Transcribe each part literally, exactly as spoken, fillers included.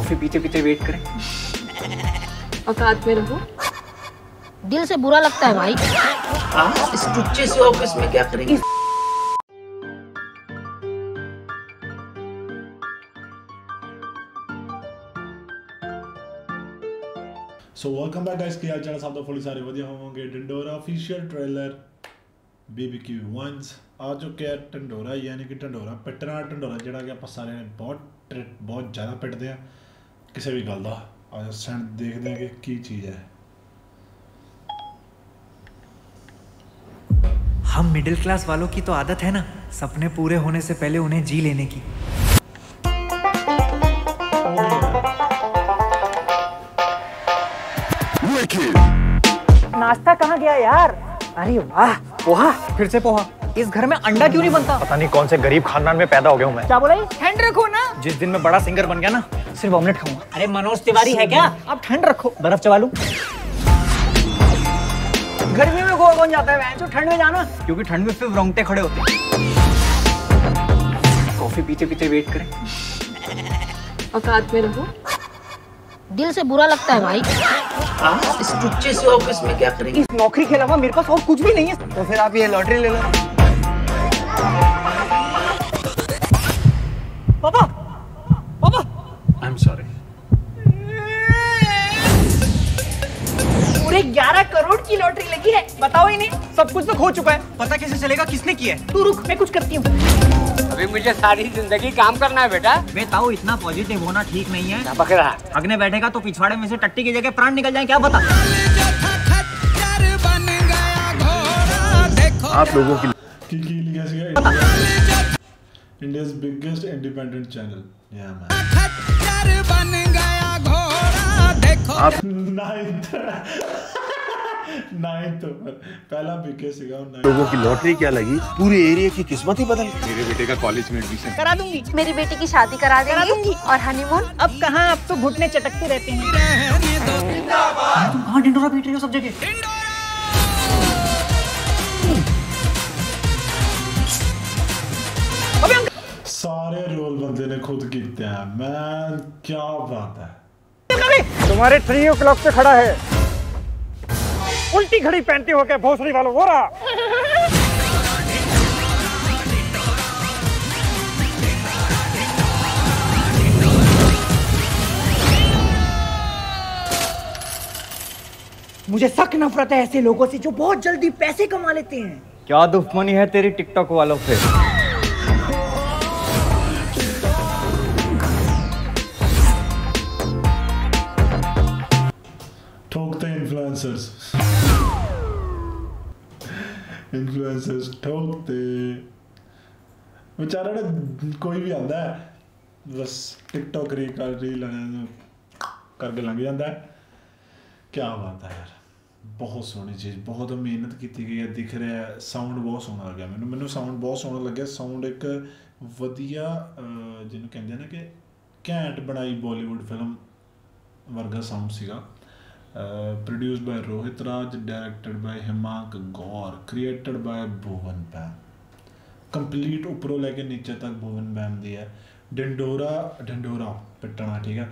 Coffee पीते पीते wait करें। औकात में रहो। दिल से बुरा लगता है भाई। इस टुच्चे से ऑफिस में क्या करेंगे? सो वेलकम बैक गाइस, क्या चल रहा है? फुल सारे बढ़िया होंगे। ढिंडोरा ऑफिशियल ट्रेलर बीबी की वाइन्स आ चुके हैं। ढिंडोरा यानी कि ढिंडोरा पिटना ढिंडोरा जोड़ा कि आप सारे ने बहुत बहुत ज़्यादा पिटते हैं किसी भी गल का। आज सैंड देखते हैं कि की चीज़ है। हम मिडिल क्लास वालों की तो आदत है ना सपने पूरे होने से पहले उन्हें जी लेने की। नाश्ता कहाँ गया यार? अरे वाह, पोहा, फिर से पोहा। इस घर में अंडा क्यों नहीं बनता? पता नहीं कौन से गरीब खानदान में पैदा हो गया हूँ मैं। क्या बोला? ठंड रखो ना। जिस दिन मैं बड़ा सिंगर बन गया ना सिर्फ ऑमलेट खाऊंगा। अरे मनोज तिवारी है क्या? आप ठंड रखो, बर्फ चबा लूं। गर्मी में गोवा कौन जाता है? ठंड में जाना, क्योंकि ठंड में फिर रोंगटे खड़े होते। कॉफी पीते पीते वेट करें। औकात में रहो। दिल से बुरा लगता है भाई। इस टुच्चे से ऑफिस में क्या करेंगे? इस नौकरी के अलावा मेरे पास और कुछ भी नहीं है। तो फिर आप ये लॉटरी ले लो। पापा, पापा। I'm sorry. पूरे ग्यारह करोड़ की लॉटरी लगी है। बताओ इन्हें, सब कुछ तो खो चुका है, पता कैसे चलेगा किसने किया है? तू रुक, मैं कुछ करती हूँ। अभी मुझे सारी जिंदगी काम करना है बेटा। बेताओ, इतना पॉजिटिव होना ठीक नहीं है। बकरा अगने बैठेगा तो पिछवाड़े में से टट्टी की जगह प्राण निकल जाए, क्या बता। आप लोगों की इंडिया के बिगेस्ट इंडिपेंडेंट चैनल या मैं बन गया घोड़ा। देखो आप नाइन्थ नाइन्थ पर पहला बीके सिगा। लोगों की लॉटरी क्या लगी, पूरे एरिया की किस्मत ही बदल। मेरे बेटे का कॉलेज में एडमिशन करा दूंगी, मेरी बेटी की शादी करा देंगी, करा दूंगी। और हनीमून अब कहाँ, अब तो घुटने चटकते रहते हैं। तुम कहाँ ढिंडोरा पीट रहे हो सब जगह? सारे रोल बंदे ने खुद किए हैं। मैं क्या बात है, तुम्हारे थ्री ओ क्लॉक से खड़ा है। उल्टी घड़ी पहनते हो गए भोसड़ी वालों। वो रहा मुझे सख्त नफरत है ऐसे लोगों से जो बहुत जल्दी पैसे कमा लेते हैं। क्या दुश्मनी है तेरी टिकटॉक वालों से? ठोकते इन्फ्लुएंसर्स इन्फ्लुएंसर्स ठोकते। बेचारा ना कोई भी आता है बस टिकटॉक री कर रील करके लंघ जाता है। क्या बात है यार, बहुत सोहनी चीज़, बहुत मेहनत की गई है। दिख रहा है साउंड बहुत सोहना लग गया मैंने मैंने साउंड बहुत सोहना लगे। साउंड एक वधिया जिन्होंने कहते ना कि घैंट बनाई बॉलीवुड फिल्म वर्गा साउंड सीगा। Produced by Rohit Raj, directed by Himank Gaur, created by Bhuvan Baim. Complete उपरों लेके नीचे तक भुवन बैम दी है। ढिंडोरा ढिंडोरा पिटना, ठीक है,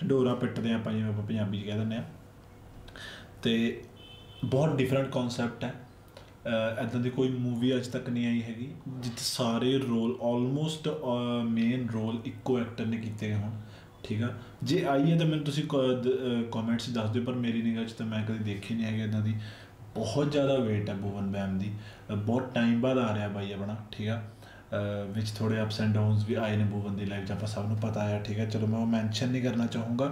ढिंडोरा पिटते हैं पंजाबी कह दें। तो बहुत डिफरेंट कॉन्सैप्ट है, इदां दी कोई मूवी अज तक नहीं आई हैगी जिथे सारे रोल ऑलमोस्ट मेन रोल इक्को एक्टर ने किए गए होण। ठीक है, जे आई है तो मैं तुसी कॉमेंट्स दस दो, पर मेरी निगाह तो मैं कभी देखी नहीं है इदा की। बहुत ज़्यादा वेट है भुवन बैम की, बहुत टाइम बाद आ रहा बई अपना। ठीक है, विच थोड़े अप्स एंड डाउनस भी आए हैं भुवन की लाइफ, आप सबनों पता है। ठीक है, चलो मैं वो मैंशन नहीं करना चाहूँगा।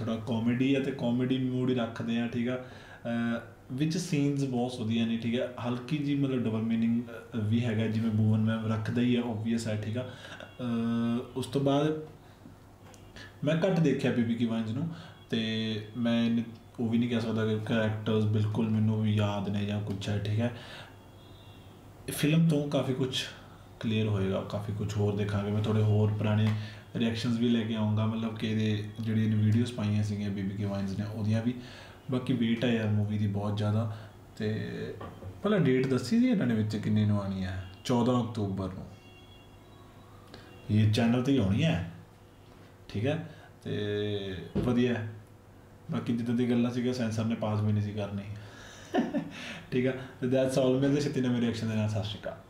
थोड़ा कॉमेडी है तो कॉमेडी मूड रखते हैं। ठीक है, विच सीनस बहुत वधिया ने। ठीक है, हल्की जी मतलब डबल मीनिंग भी हैगा जिवें भुवन बैम रखता ही है, ओबवियस है। ठीक है, उस तो बाद मैं घट देखिया बीबी की वाइन्स नूं, ते मैं वो भी नहीं कह सकता कि करैक्टर्स बिल्कुल मैनू याद ने या कुछ है। ठीक है, फिल्म तो काफ़ी कुछ क्लीयर होएगा, काफ़ी कुछ होर देखा। मैं थोड़े होर पुराने रिएक्शनस भी लेके आऊँगा, मतलब कि जिहड़ी वीडियोज़ पाइया सी बीबी की वाइन्स ने उहदियां भी। बाकी वेट है यार मूवी की बहुत ज़्यादा। तो भला डेट दसी सी इन्होंने विच किन्नी नूं आनी है? चौदह अक्तूबर नूं ये चैनल ते आनी है। ठीक है, ते वधिया है। बाकी जिदा दी गल्लां सीगा सैंस साहब ने पाँच महीने सी करनी ठीक है। तो दैट्स ऑल, मिलते छेती नवें रिएक्शन दे नाल। सत श्री अकाल।